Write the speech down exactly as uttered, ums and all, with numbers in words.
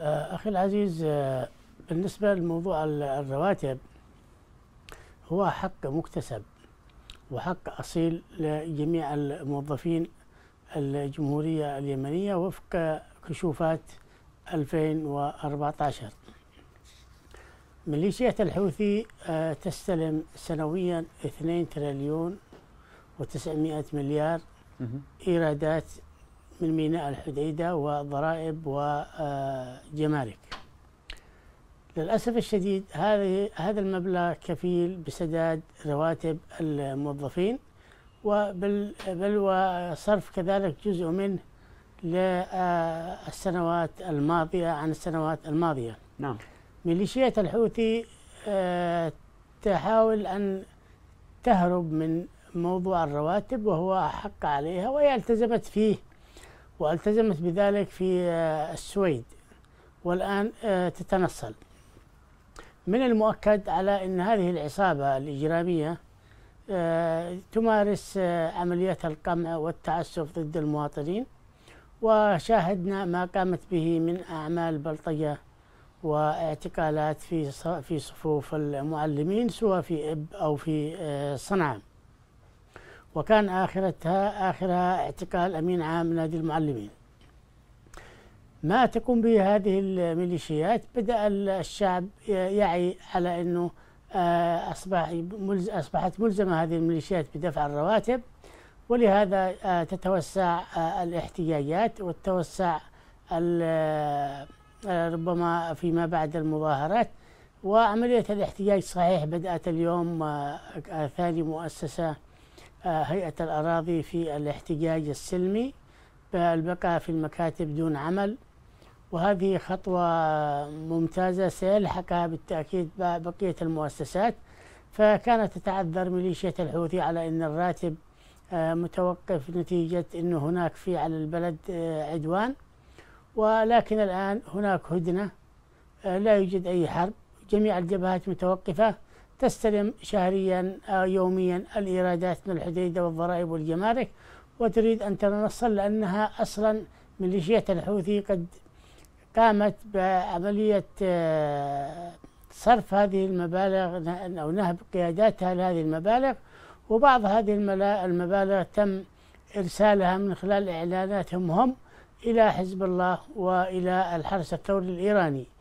أخي العزيز، بالنسبة لموضوع الرواتب هو حق مكتسب وحق أصيل لجميع الموظفين الجمهورية اليمنية وفق كشوفات ألفين وأربعة عشر. ميليشيا الحوثي تستلم سنويا اثنين تريليون وتسعمائة مليار إيرادات من ميناء الحديدة وضرائب وجمارك. للأسف الشديد هذه هذا المبلغ كفيل بسداد رواتب الموظفين وبل بل وصرف كذلك جزء منه للسنوات الماضية عن السنوات الماضية. نعم. ميليشيا الحوثي تحاول أن تهرب من موضوع الرواتب وهو حق عليها، وهي التزمت فيه والتزمت بذلك في السويد والآن تتنصل. من المؤكد على أن هذه العصابة الإجرامية تمارس عمليات القمع والتعسف ضد المواطنين، وشاهدنا ما قامت به من أعمال بلطجة واعتقالات في في صفوف المعلمين سواء في إب أو في صنعاء، وكان آخرتها آخرها اعتقال أمين عام نادي المعلمين. ما تقوم به هذه الميليشيات بدأ الشعب يعي على أنه أصبح أصبحت ملزمة هذه الميليشيات بدفع الرواتب، ولهذا تتوسع الاحتجاجات والتوسع ربما فيما بعد المظاهرات، وعملية الاحتجاج صحيح بدأت اليوم. ثاني مؤسسة هيئة الأراضي في الاحتجاج السلمي بالبقاء في المكاتب دون عمل، وهذه خطوة ممتازة سيلحقها بالتأكيد بقية المؤسسات. فكانت تتعذر ميليشيا الحوثي على أن الراتب متوقف نتيجة أن هناك في على البلد عدوان، ولكن الآن هناك هدنة، لا يوجد أي حرب، جميع الجبهات متوقفة، تستلم شهريا يوميا الإيرادات من الحديدة والضرائب والجمارك، وتريد أن تنصل لأنها أصلا ميليشيا الحوثي قد قامت بعملية صرف هذه المبالغ أو نهب قياداتها لهذه المبالغ، وبعض هذه المبالغ تم إرسالها من خلال إعلاناتهم هم إلى حزب الله وإلى الحرس الثوري الإيراني.